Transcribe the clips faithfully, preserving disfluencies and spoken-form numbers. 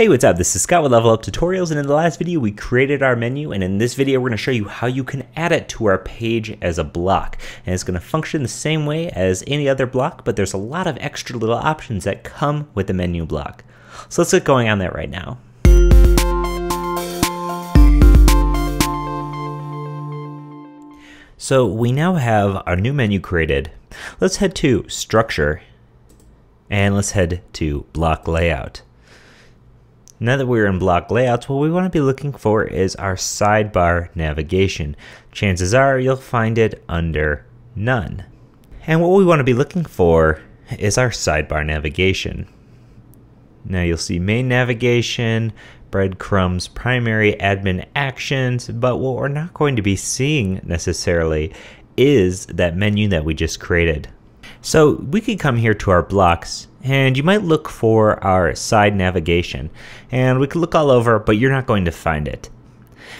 Hey, what's up? This is Scott with Level Up Tutorials, and in the last video we created our menu, and in this video we're going to show you how you can add it to our page as a block. And it's going to function the same way as any other block, but there's a lot of extra little options that come with the menu block. So let's get going on that right now. So we now have our new menu created. Let's head to Structure, and let's head to Block Layout. Now that we're in block layouts, what we want to be looking for is our sidebar navigation. Chances are you'll find it under none. And what we want to be looking for is our sidebar navigation. Now you'll see main navigation, breadcrumbs, primary, admin actions, but what we're not going to be seeing necessarily is that menu that we just created. So we could come here to our blocks, and you might look for our side navigation, and we could look all over, but you're not going to find it.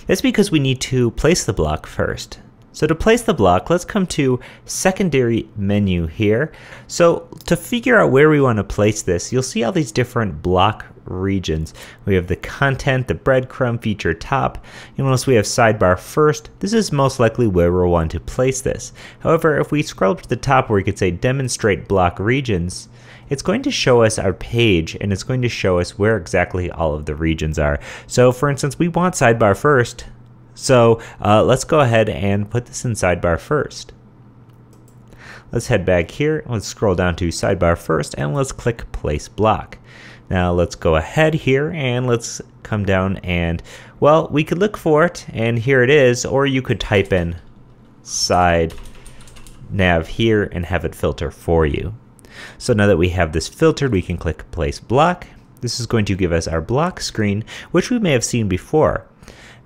That's because we need to place the block first. So to place the block, let's come to secondary menu here. So to figure out where we want to place this, you'll see all these different block regions. We have the content, the breadcrumb, feature, top. And once we have sidebar first, this is most likely where we'll want to place this. However, if we scroll up to the top where we could say demonstrate block regions, it's going to show us our page, and it's going to show us where exactly all of the regions are. So for instance, we want sidebar first. So uh, let's go ahead and put this in sidebar first. Let's head back here. Let's scroll down to sidebar first, and let's click place block. Now let's go ahead here and let's come down, and well, we could look for it, and here it is, or you could type in side nav here and have it filter for you. So now that we have this filtered, we can click place block. This is going to give us our block screen, which we may have seen before.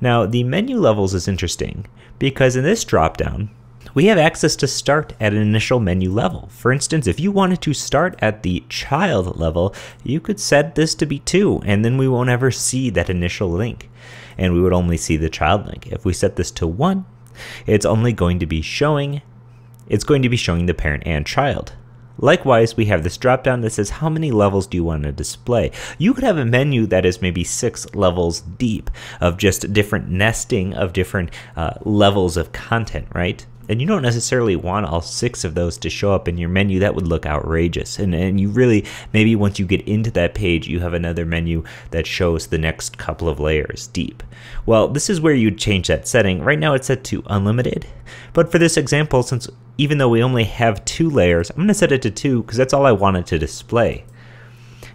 Now the menu levels is interesting because in this dropdown, we have access to start at an initial menu level. For instance, if you wanted to start at the child level, you could set this to be two, and then we won't ever see that initial link, and we would only see the child link. If we set this to one, it's only going to be showing, it's going to be showing the parent and child. Likewise, we have this dropdown that says how many levels do you want to display. You could have a menu that is maybe six levels deep of just different nesting of different uh, levels of content, right? And you don't necessarily want all six of those to show up in your menu. That would look outrageous. And, and you really, maybe once you get into that page, you have another menu that shows the next couple of layers deep. Well, this is where you change that setting. Right now it's set to unlimited. But for this example, since even though we only have two layers, I'm going to set it to two because that's all I wanted to display.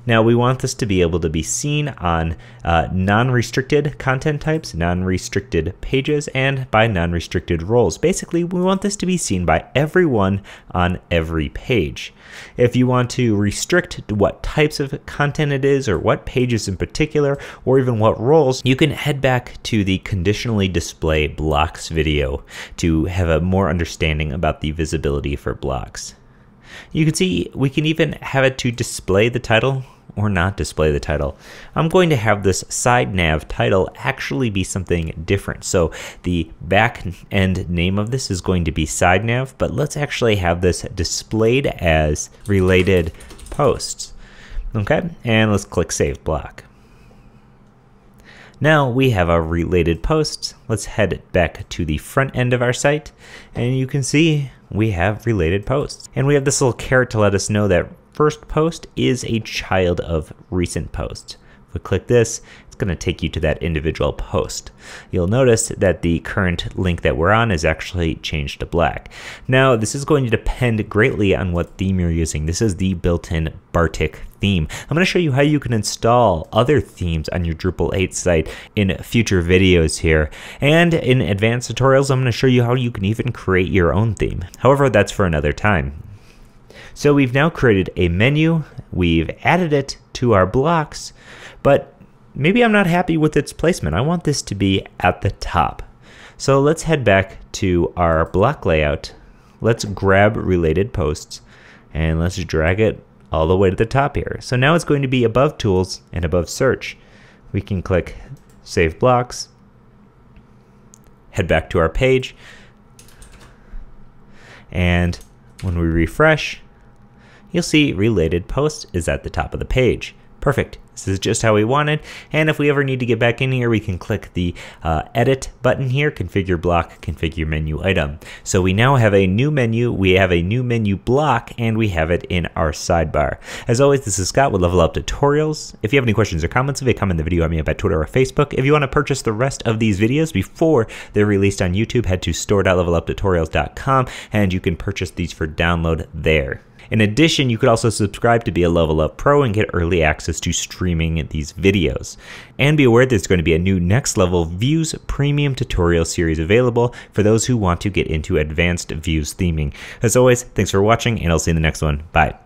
Now we want this to be able to be seen on uh, non-restricted content types, non-restricted pages, and by non-restricted roles. Basically, we want this to be seen by everyone on every page. If you want to restrict what types of content it is, or what pages in particular, or even what roles, you can head back to the conditionally display blocks video to have a more understanding about the visibility for blocks. You can see we can even have it to display the title or not display the title. I'm going to have this side nav title actually be something different. So the back end name of this is going to be side nav, but let's actually have this displayed as related posts. Okay, and let's click save block. Now we have our related posts. Let's head back to the front end of our site, and you can see we have related posts. And we have this little caret to let us know that first post is a child of recent post. If we click this, it's going to take you to that individual post. You'll notice that the current link that we're on is actually changed to black. Now, this is going to depend greatly on what theme you're using. This is the built-in Bartik theme. I'm going to show you how you can install other themes on your Drupal eight site in future videos here. And in advanced tutorials, I'm going to show you how you can even create your own theme. However, that's for another time. So we've now created a menu, we've added it to our blocks, but maybe I'm not happy with its placement. I want this to be at the top. So let's head back to our block layout. Let's grab related posts, and let's drag it all the way to the top here. So now it's going to be above tools and above search. We can click save blocks, head back to our page, and when we refresh, you'll see related posts is at the top of the page. Perfect. This is just how we wanted, and if we ever need to get back in here, we can click the uh, edit button here, configure block, configure menu item. So we now have a new menu, we have a new menu block, and we have it in our sidebar. As always, this is Scott with Level Up Tutorials. If you have any questions or comments, if you comment the video on me up at Twitter or Facebook. If you want to purchase the rest of these videos before they're released on YouTube, head to store dot level up tutorials dot com and you can purchase these for download there. In addition, you could also subscribe to be a Level Up Pro and get early access to streaming these videos. And be aware there's going to be a new Next Level Views Premium Tutorial Series available for those who want to get into advanced views theming. As always, thanks for watching, and I'll see you in the next one. Bye.